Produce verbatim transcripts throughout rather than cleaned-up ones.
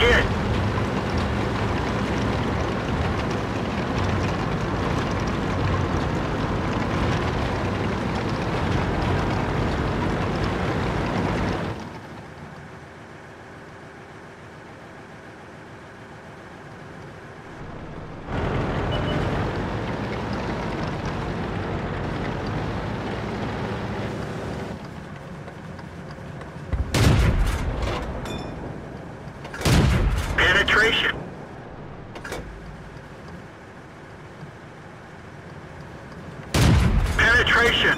here. Penetration. Penetration.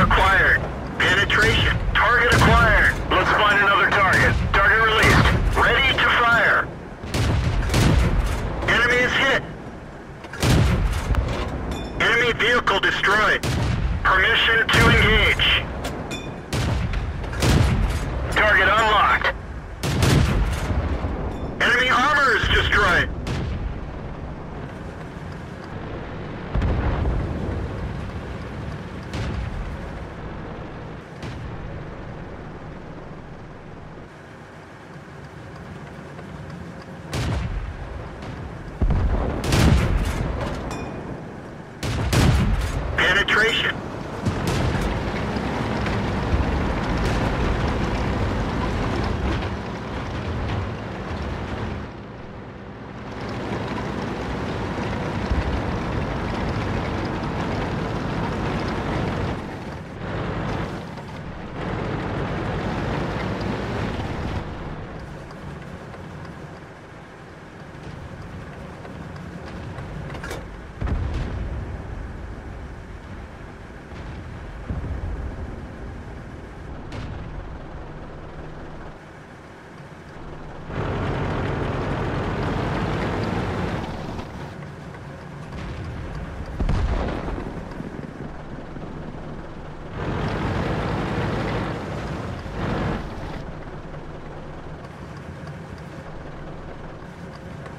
Acquired. Penetration. Target acquired. Let's find another target. Target released. Ready to fire. Enemy is hit. Enemy vehicle destroyed. Permission to engage. Target unlocked. Enemy armor is destroyed. Penetration.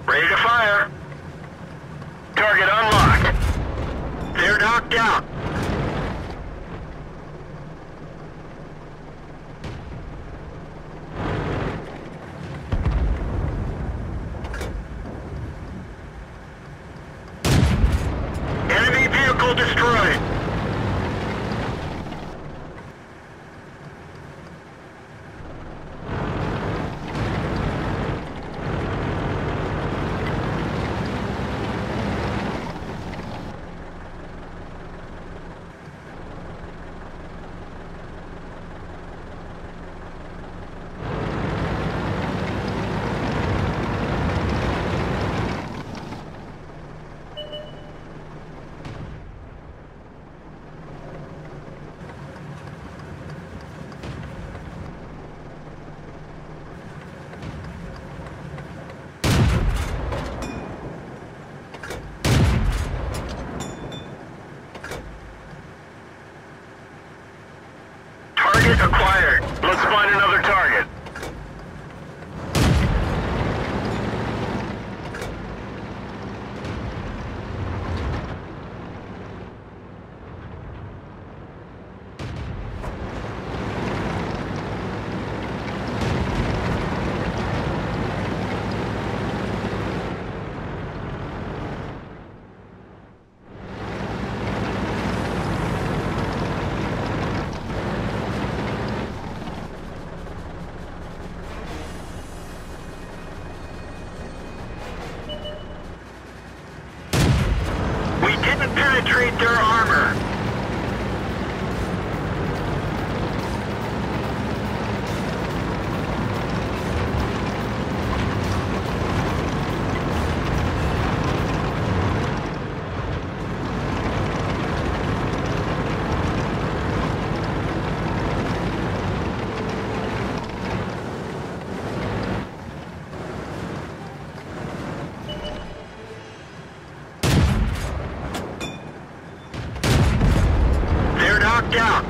Ready to fire. Target unlocked. They're knocked out. Enemy vehicle destroyed. Acquired. Let's find another target. penetrate their armor. Down.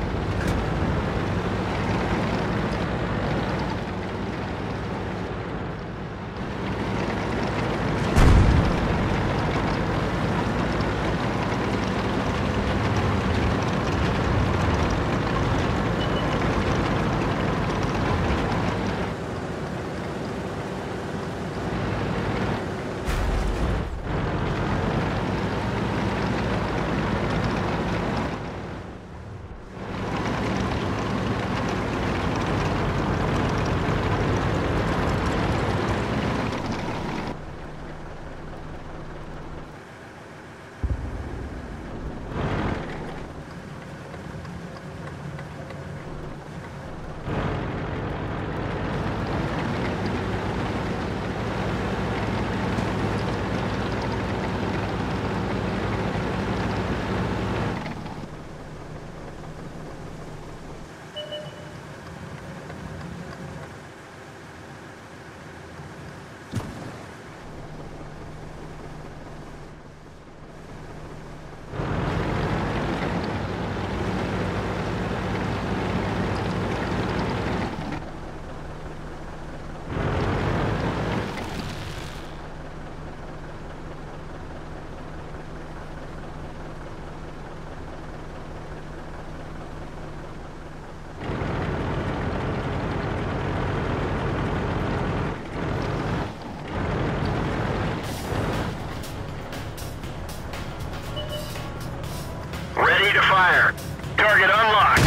Fire. Target unlocked.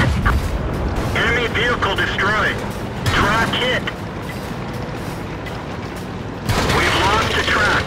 Enemy vehicle destroyed. Track hit. We've lost the track.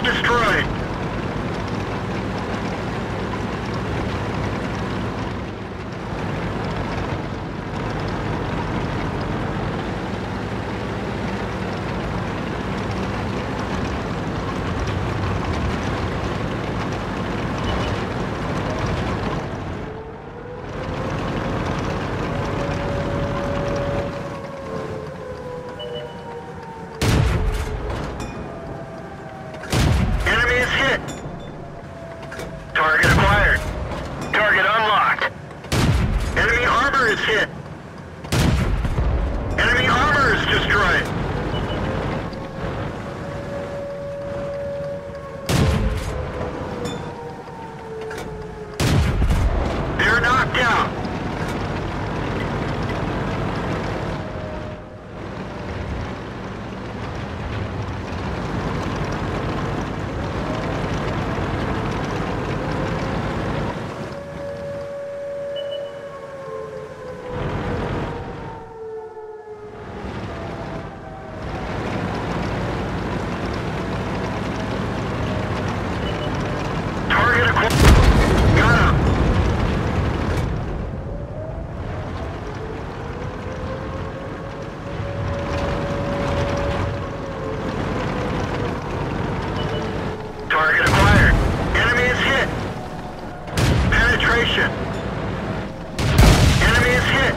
Destroyed. Target acquired. Target unlocked. Enemy armor is hit. Enemy armor is destroyed. They're knocked down. Enemy is hit.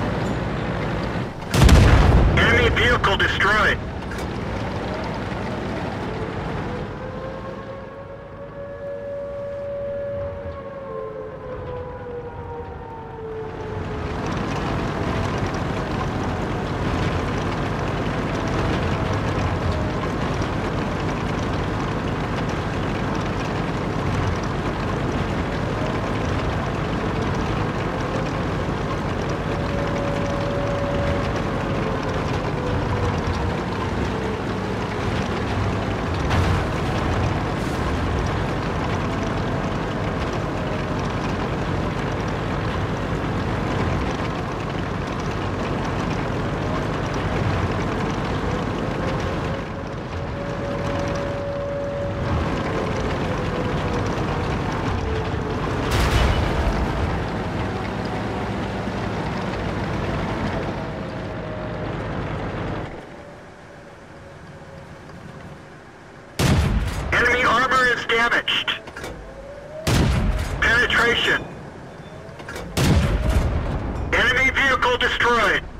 damaged. Penetration. Enemy vehicle destroyed.